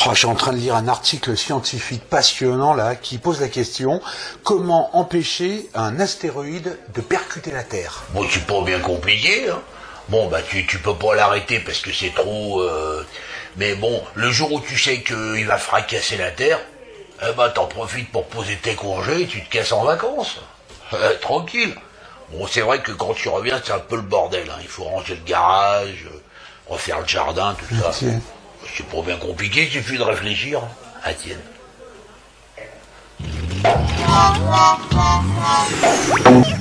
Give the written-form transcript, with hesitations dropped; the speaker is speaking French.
Oh, je suis en train de lire un article scientifique passionnant là qui pose la question comment empêcher un astéroïde de percuter la Terre. Bon, c'est pas bien compliqué, hein. Bon, bah tu peux pas l'arrêter parce que c'est trop. Mais bon, le jour où tu sais qu'il va fracasser la Terre, eh ben t'en profites pour poser tes congés et tu te casses en vacances. Tranquille. Bon, c'est vrai que quand tu reviens, c'est un peu le bordel, hein. Il faut ranger le garage, refaire le jardin, tout ça. C'est pas bien compliqué, il suffit de réfléchir. Atienne.